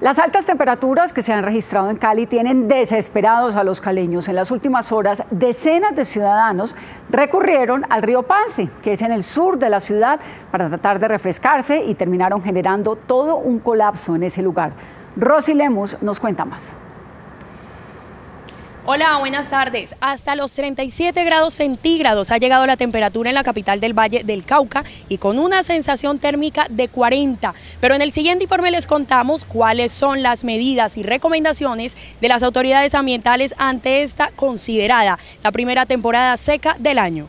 Las altas temperaturas que se han registrado en Cali tienen desesperados a los caleños. En las últimas horas, decenas de ciudadanos recurrieron al río Pance, que es en el sur de la ciudad, para tratar de refrescarse y terminaron generando todo un colapso en ese lugar. Rosy Lemus nos cuenta más. Hola, buenas tardes. Hasta los 37 grados centígrados ha llegado la temperatura en la capital del Valle del Cauca y con una sensación térmica de 40. Pero en el siguiente informe les contamos cuáles son las medidas y recomendaciones de las autoridades ambientales ante esta considerada la primera temporada seca del año.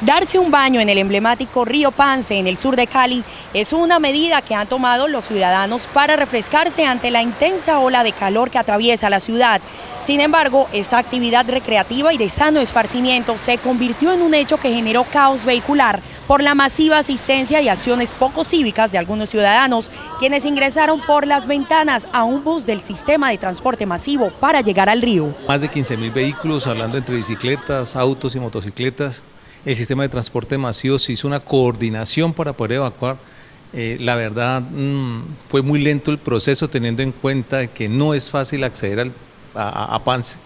Darse un baño en el emblemático río Pance, en el sur de Cali, es una medida que han tomado los ciudadanos para refrescarse ante la intensa ola de calor que atraviesa la ciudad. Sin embargo, esta actividad recreativa y de sano esparcimiento se convirtió en un hecho que generó caos vehicular por la masiva asistencia y acciones poco cívicas de algunos ciudadanos, quienes ingresaron por las ventanas a un bus del sistema de transporte masivo para llegar al río. Más de 15.000 vehículos, hablando entre bicicletas, autos y motocicletas. El sistema de transporte masivo se hizo una coordinación para poder evacuar. La verdad, fue muy lento el proceso, teniendo en cuenta que no es fácil acceder a Pance,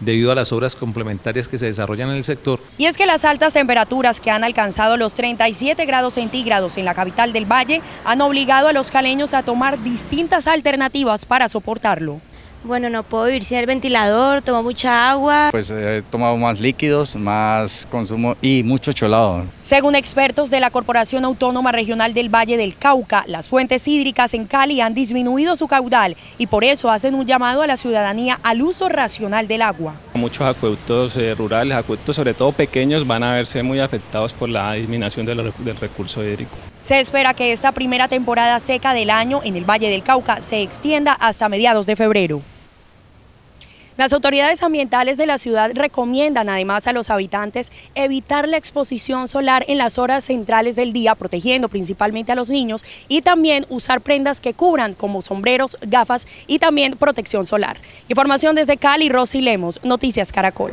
debido a las obras complementarias que se desarrollan en el sector. Y es que las altas temperaturas que han alcanzado los 37 grados centígrados en la capital del Valle han obligado a los caleños a tomar distintas alternativas para soportarlo. Bueno, no puedo vivir sin el ventilador, tomo mucha agua. Pues he tomado más líquidos, más consumo y mucho cholado. Según expertos de la Corporación Autónoma Regional del Valle del Cauca, las fuentes hídricas en Cali han disminuido su caudal y por eso hacen un llamado a la ciudadanía al uso racional del agua. Muchos acueductos rurales, acueductos sobre todo pequeños, van a verse muy afectados por la disminución del recurso hídrico. Se espera que esta primera temporada seca del año en el Valle del Cauca se extienda hasta mediados de febrero. Las autoridades ambientales de la ciudad recomiendan además a los habitantes evitar la exposición solar en las horas centrales del día, protegiendo principalmente a los niños, y también usar prendas que cubran como sombreros, gafas y también protección solar. Información desde Cali, Rosy Lemus, Noticias Caracol.